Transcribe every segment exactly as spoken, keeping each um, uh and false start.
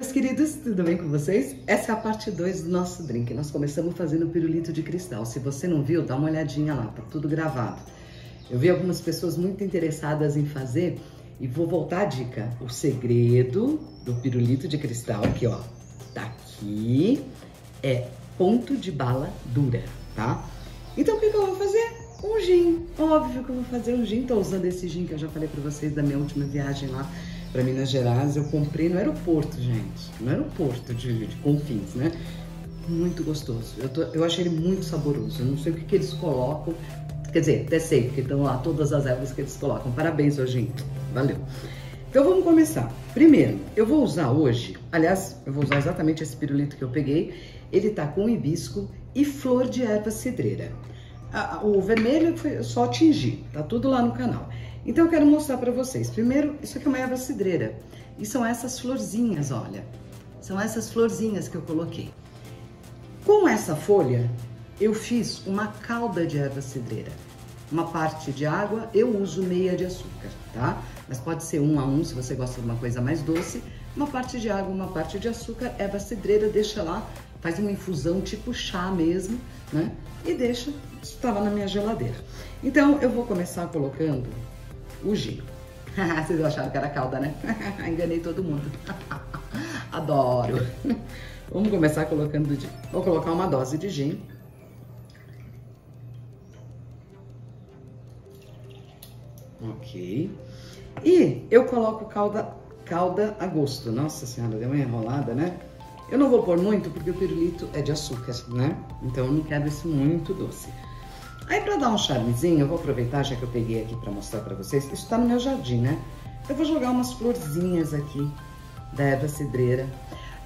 meus queridos, tudo bem com vocês? Essa é a parte dois do nosso drink. Nós começamos fazendo pirulito de cristal. Se você não viu, dá uma olhadinha lá, tá tudo gravado. Eu vi algumas pessoas muito interessadas em fazer e vou voltar a dica. O segredo do pirulito de cristal, aqui ó, tá aqui, é ponto de bala dura, tá? Então o que, que eu vou fazer? Um gin, óbvio que eu vou fazer um gin. Tô usando esse gin que eu já falei pra vocês da minha última viagem lá para Minas Gerais, eu comprei no aeroporto, gente, no aeroporto de, de Confins, né? Muito gostoso, eu, tô, eu achei ele muito saboroso, eu não sei o que, que eles colocam, quer dizer, até sei, porque estão lá todas as ervas que eles colocam. Parabéns, hoje, valeu. Então vamos começar. Primeiro, eu vou usar hoje, aliás, eu vou usar exatamente esse pirulito que eu peguei, ele tá com hibisco e flor de erva cidreira. A, o vermelho eu só tingi, tá tudo lá no canal. Então eu quero mostrar pra vocês. Primeiro, isso aqui é uma erva cidreira. E são essas florzinhas, olha. São essas florzinhas que eu coloquei. Com essa folha, eu fiz uma calda de erva cidreira. Uma parte de água, eu uso meia de açúcar, tá? Mas pode ser um a um, se você gosta de uma coisa mais doce. Uma parte de água, uma parte de açúcar, erva cidreira, deixa lá. Faz uma infusão tipo chá mesmo, né? E deixa, isso tá lá na minha geladeira. Então eu vou começar colocando o gin. Vocês acharam que era calda, né? Enganei todo mundo. Adoro. Vamos começar colocando o gin. Vou colocar uma dose de gin. Ok. E eu coloco calda, calda a gosto. Nossa senhora, deu uma enrolada, né? Eu não vou pôr muito porque o pirulito é de açúcar, né? Então eu não quero isso muito doce. Aí pra dar um charmezinho, eu vou aproveitar, já que eu peguei aqui pra mostrar pra vocês, isso tá no meu jardim, né? Eu vou jogar umas florzinhas aqui da erva cidreira.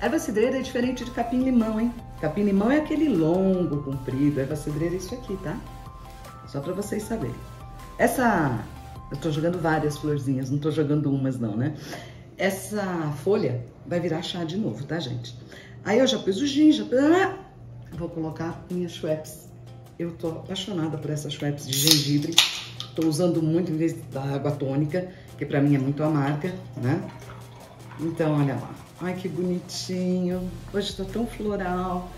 A erva cidreira é diferente de capim-limão, hein? Capim-limão é aquele longo, comprido, a erva cidreira é isso aqui, tá? Só pra vocês saberem. Essa... eu tô jogando várias florzinhas, não tô jogando umas não, né? Essa folha vai virar chá de novo, tá, gente? Aí eu já pus o gin, já... vou colocar minha Schweppes. Eu tô apaixonada por essas Schweppes de gengibre. Tô usando muito em vez da água tônica, que pra mim é muito amarga, né? Então, olha lá. Ai, que bonitinho. Hoje tô tão floral.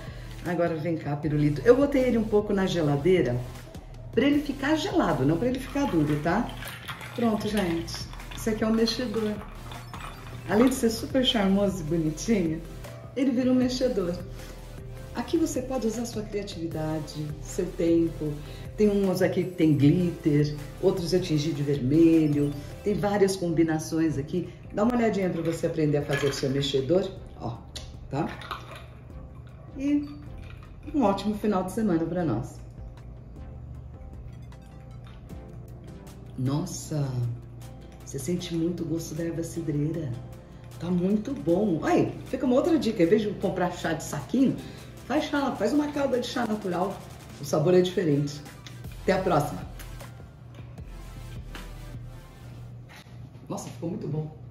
Agora vem cá, pirulito. Eu botei ele um pouco na geladeira pra ele ficar gelado, não pra ele ficar duro, tá? Pronto, gente. Isso aqui é um mexedor. Além de ser super charmoso e bonitinho, ele vira um mexedor. Aqui você pode usar sua criatividade, seu tempo. Tem uns aqui que tem glitter, outros eu tingi de vermelho. Tem várias combinações aqui. Dá uma olhadinha para você aprender a fazer o seu mexedor, ó, tá? E um ótimo final de semana para nós. Nossa, você sente muito o gosto da erva cidreira. Tá muito bom. Aí, fica uma outra dica. Em vez de comprar chá de saquinho, faz chá, faz uma calda de chá natural. O sabor é diferente. Até a próxima. Nossa, ficou muito bom.